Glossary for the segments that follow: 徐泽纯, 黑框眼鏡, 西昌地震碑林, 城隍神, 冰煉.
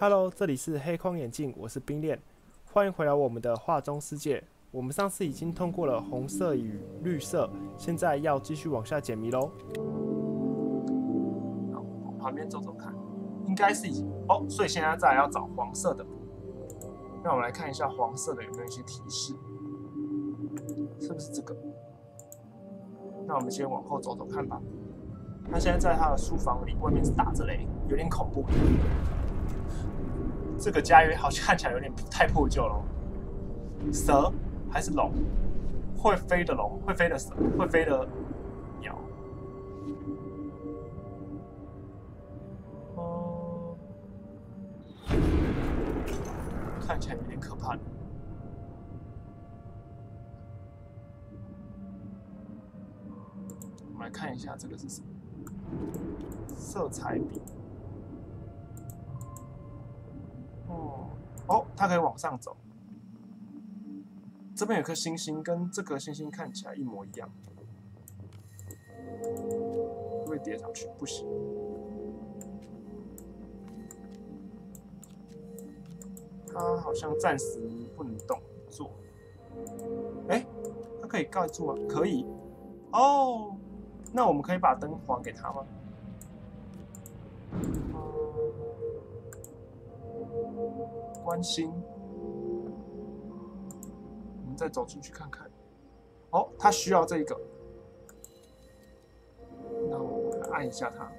Hello， 这里是黑框眼镜，我是冰恋，欢迎回来我们的画中世界。我们上次已经通过了红色与绿色，现在要继续往下解谜喽。好，往旁边走走看，应该是已经哦，所以现在再来要找黄色的。那我们来看一下黄色的有没有一些提示，是不是这个？那我们先往后走走看吧。 他现在在他的书房里，外面是打着雷，有点恐怖。这个家好像看起来有点太破旧了。蛇还是龙？会飞的龙，会飞的蛇，会飞的鸟。哦，看起来有点可怕的。 我们来看一下这个是什么？色彩笔。哦哦，它可以往上走。这边有颗星星，跟这颗星星看起来一模一样。会叠上去？不行。它好像暂时不能动，坐。哎，它可以盖住啊？可以。哦。 那我们可以把灯还给他吗？关心，我们再走出去看看。哦，他需要这个，那我们来按一下它，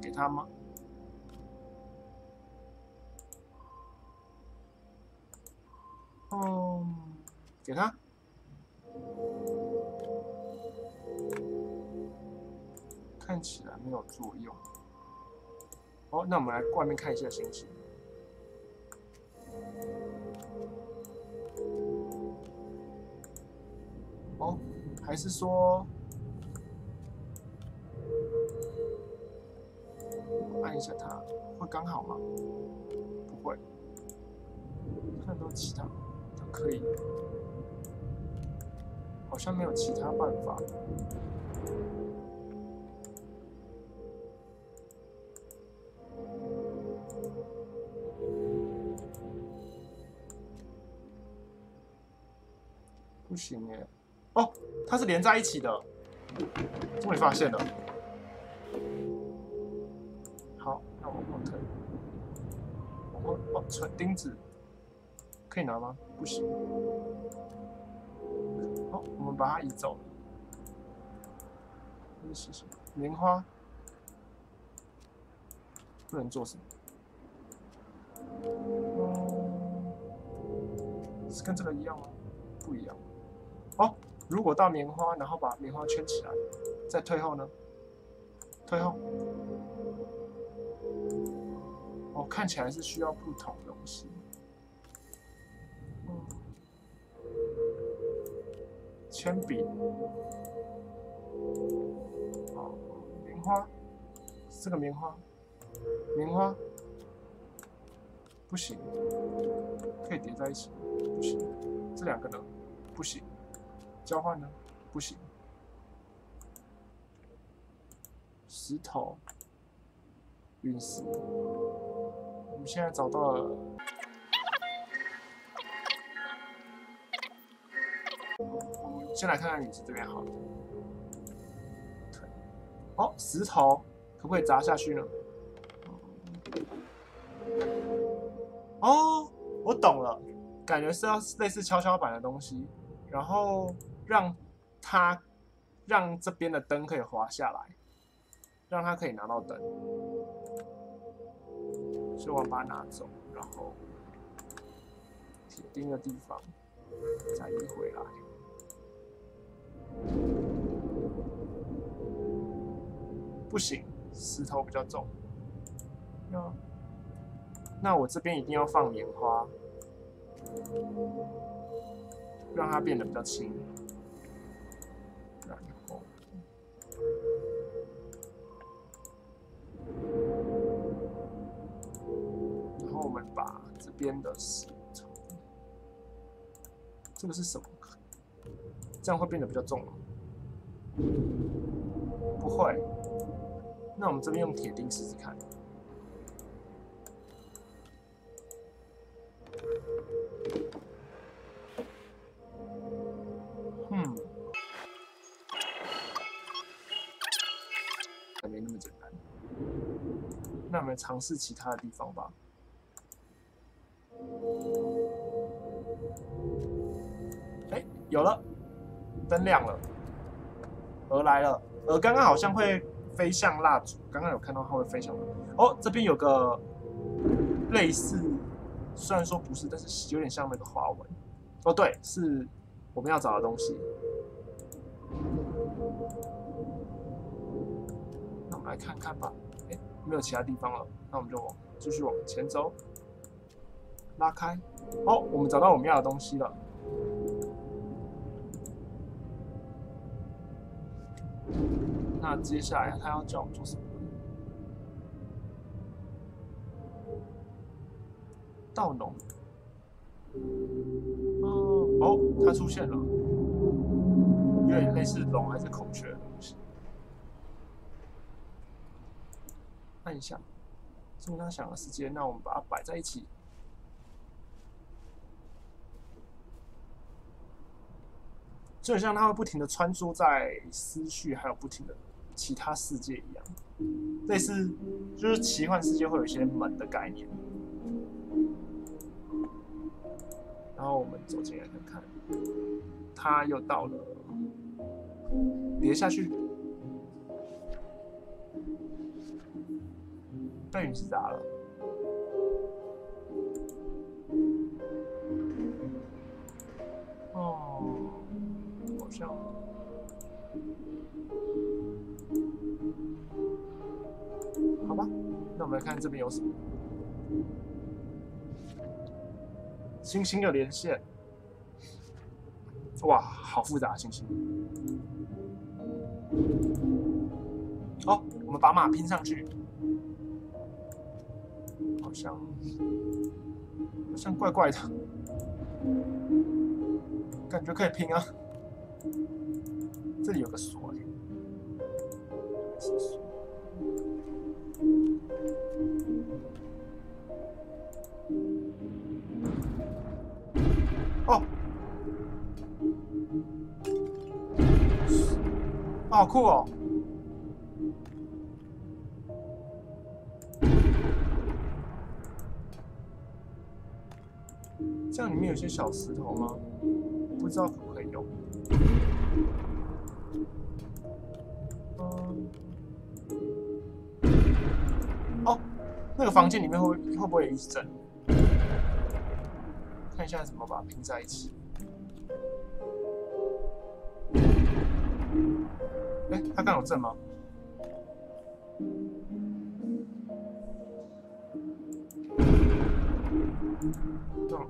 给他吗？哦，给他。 看起来没有作用。哦，那我们来外面看一下星星。哦，还是说按一下它会刚好吗？不会。看到其他都可以，好像没有其他办法。 不行耶！哦，它是连在一起的，终于发现了。好，那我往后退，往后哦，存钉子可以拿吗？不行。哦，我们把它移走了。这是什么？棉花？不能做什么？嗯，是跟这个一样吗？不一样。 哦，如果到棉花，然后把棉花圈起来，再退后呢？退后。哦，看起来是需要不同的东西。嗯，铅笔。哦，棉花，这个棉花，棉花，不行，可以叠在一起，不行，这两个呢，不行。 交换呢？不行。石头、陨石，我们现在找到了。我们先来看看陨石这边好了。哦，石头可不可以砸下去呢？哦，我懂了，感觉是要类似跷跷板的东西，然后。 让这边的灯可以滑下来，让他可以拿到灯，所以我把它拿走，然后铁钉的地方再移回来。不行，石头比较重。那我这边一定要放棉花，让它变得比较轻。 然后，我们把这边的石头，这个是什么？这样会变得比较重吗？不会。那我们这边用铁钉试试看。 没那么简单，那我们尝试其他的地方吧。哎，有了，灯亮了，鹅来了。鹅刚刚好像会飞向蜡烛，刚刚有看到它会飞向。哦，这边有个类似，虽然说不是，但是有点像那个花纹。哦，对，是我们要找的东西。 来看看吧，哎，没有其他地方了，那我们就继续往前走，拉开，哦，我们找到我们要的东西了。那接下来他要叫我们做什么？稻农。哦，它出现了，有点类似龙还是孔雀的东西。 按一下，这么他想的时间，那我们把它摆在一起。就像它会不停的穿梭在思绪，还有不停的其他世界一样，类似就是奇幻世界会有一些门的概念。然后我们走进来看看，它又到了，跌下去。 被陨石砸了，哦，好像，好吧，那我们来看这边有什么。星星的连线，哇，好复杂，星星。哦，我们把马拼上去。 好像怪怪的，感觉可以拼啊！这里有个锁，哦，好酷哦！ 这样里面有些小石头吗？不知道可不可以用。哦，那个房间里面会不会有一只针？看一下怎么把它拼在一起。哎，它刚有针吗？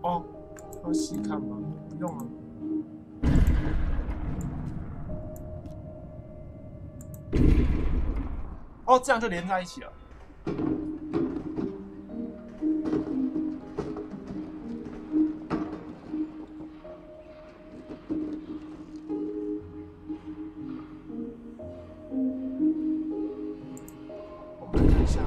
哦，要细看吗？不用了。哦，这样就连在一起了。我们看一下。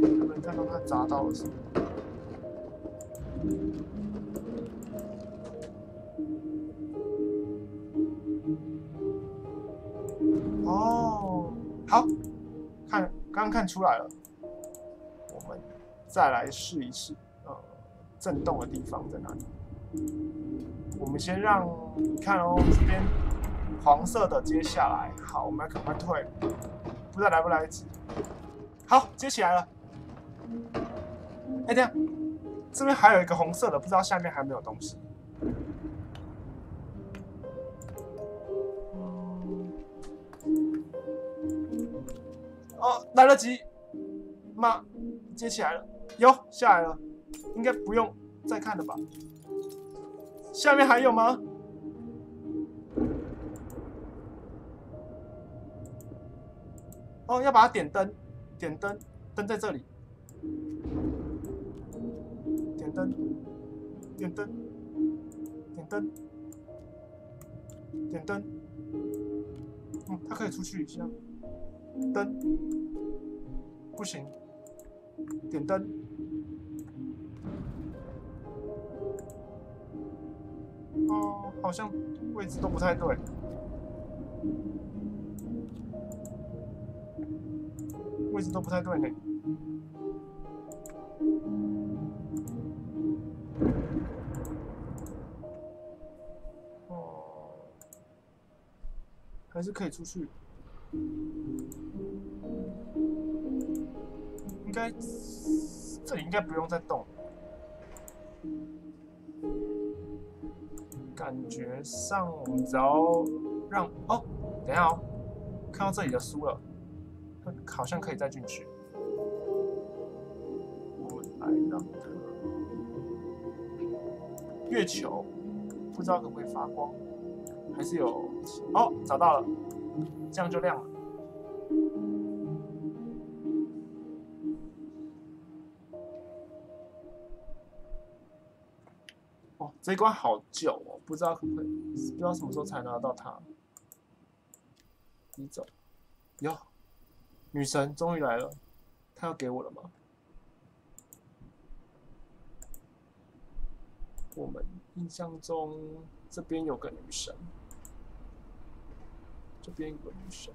有人看到他砸到了什么？哦，好，看，刚看出来了。我们再来试一试，震动的地方在哪里？我们先让你看哦，这边黄色的接下来，好，我们要赶快退，不知道来不来得及。 好，接起来了。哎，等一下，这边还有一个红色的，不知道下面还有没有东西。哦，来得及，妈，接起来了，有下来了，应该不用再看了吧？下面还有吗？ 哦，要把它点灯。 点灯，灯在这里。点灯，点灯，点灯。点灯。嗯，他可以出去一下。灯，不行。点灯。哦，好像位置都不太对。 位置都不太对呢。哦，还是可以出去。应该这里应该不用再动，感觉上我们只要让哦，等一下哦，看到这里就输了。 好像可以再进去。我来让它月球，不知道可不可以发光，还是有哦，找到了，这样就亮了。哦，这一关好久哦，不知道可不可以，不知道什么时候才拿到它。你走，哟。 女神终于来了，她要给我了吗？我们印象中这边有个女神，这边有个女神，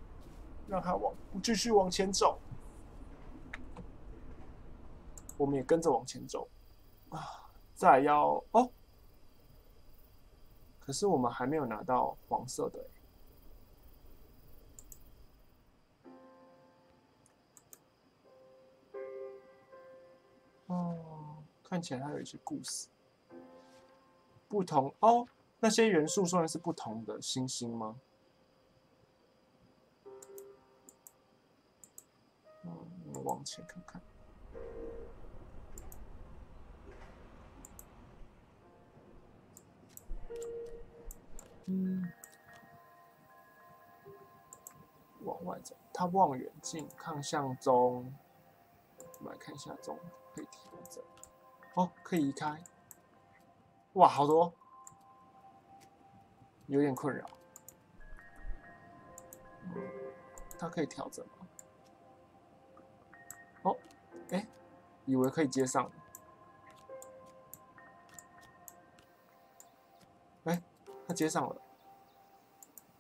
让她继续往前走，我们也跟着往前走啊！再来要哦，可是我们还没有拿到黄色的。 哦，看起来它有一些故事。不同哦，那些元素算是不同的星星吗？嗯，我们往前看看。嗯，往外走，它望远镜看向中。 我们来看一下中可以调整，哦，可以移开。哇，好多，有点困扰。嗯，它可以调整吗？哦，哎，以为可以接上。哎，它接上了。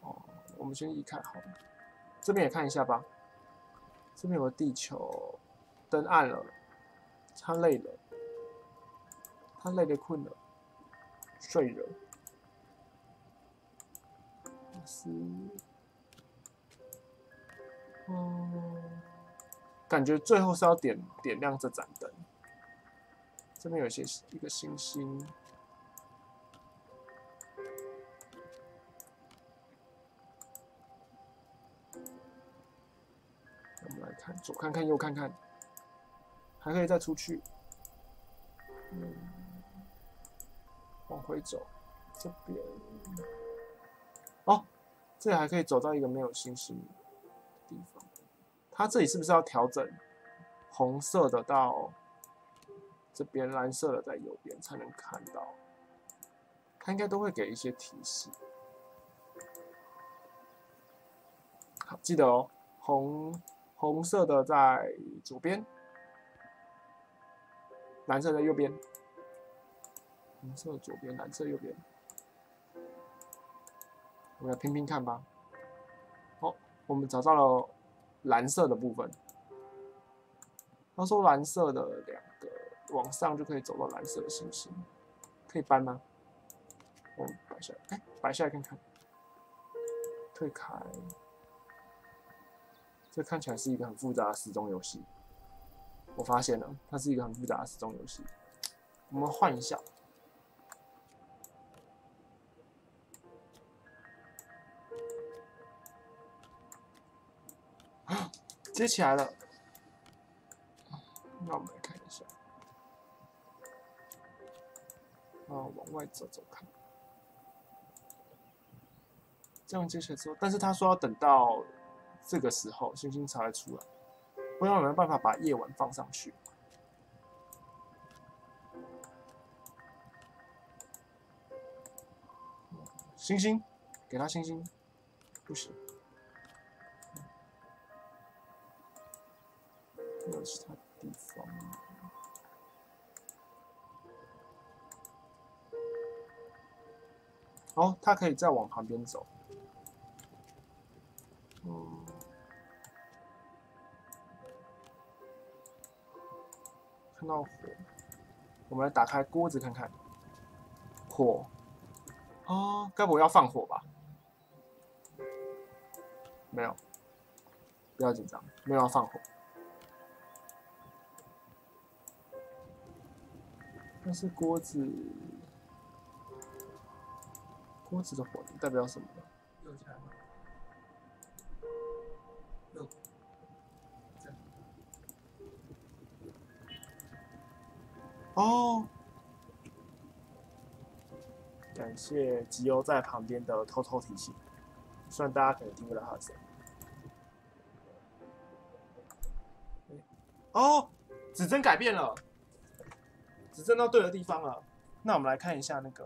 哦，我们先移开好了。这边也看一下吧，这边有个地球。 灯暗了，他累了，他累得困了，睡了。是，嗯，感觉最后是要点亮这盏灯。这边有一个星星，我们来看，左看看，右看看。 还可以再出去，嗯，往回走，这边，哦，这里还可以走到一个没有星星的地方。它这里是不是要调整红色的到这边，蓝色的在右边才能看到？它应该都会给一些提示。好，记得哦，红色的在左边。 蓝色在右边，红色左边，蓝色右边。我们来拼拼看吧。哦，我们找到了蓝色的部分。他说蓝色的两个往上就可以走到蓝色的星星，可以搬吗？我们摆下来，哎，摆下来看看。推开。这看起来是一个很复杂的时钟游戏。 我发现了，它是一个很复杂的时钟游戏。我们换一下，接起来了。那我们来看一下，啊，往外走走看。这样接起来之后，但是他说要等到这个时候，星星才会出来。 不然我没有办法把夜晚放上去。星星，给他星星，不行。还有其他地方吗？哦，他可以再往旁边走。嗯。 看到火，我们来打开锅子看看。火，哦，该不会要放火吧？没有，不要紧张，没有要放火。但是锅子，锅子的火代表什么呢？右下角，右。 哦，感谢吉欧在旁边的偷偷提醒，虽然大家可能听不到他的声音。哦，指针改变了，指针到对的地方了。那我们来看一下那个，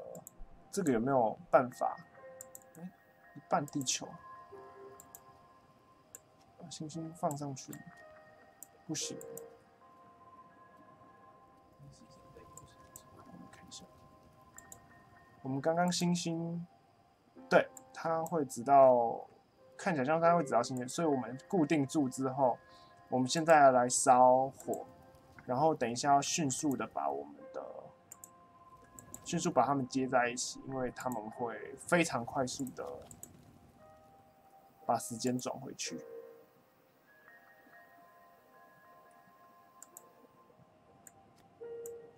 这个有没有办法？哎，一半地球，把星星放上去，不行。 我们刚刚星星，对，它会直到，看起来像它会直到星星，所以我们固定住之后，我们现在要来烧火，然后等一下要迅速的把我们的，迅速把它们接在一起，因为它们会非常快速的把时间转回去。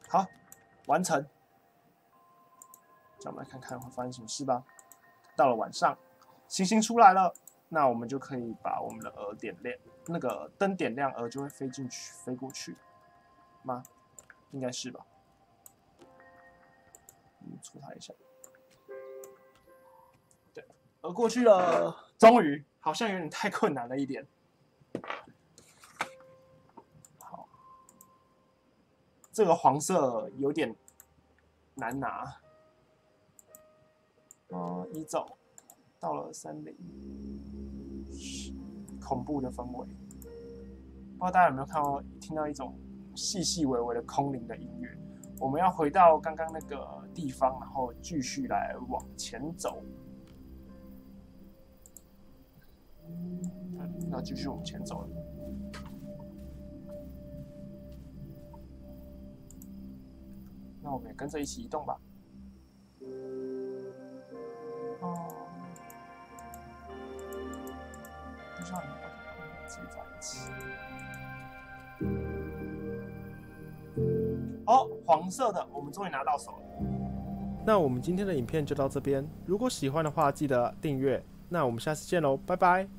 好，完成。 那我们来看看会发生什么事吧。到了晚上，星星出来了，那我们就可以把我们的蛾点亮，那个灯点亮，蛾就会飞进去，飞过去吗？应该是吧。嗯，戳它一下。对，蛾过去了，终于，好像有点太困难了一点。好，这个黄色有点难拿。 一走到了森林，恐怖的氛围。不知道大家有没有看到，听到一种细细微微的空灵的音乐。我们要回到刚刚那个地方，然后继续来往前走。那继续往前走了。那我们也跟着一起移动吧。 让你把它们接在一起。哦，黄色的，我们终于拿到手了。那我们今天的影片就到这边，如果喜欢的话，记得订阅。那我们下次见喽，拜拜。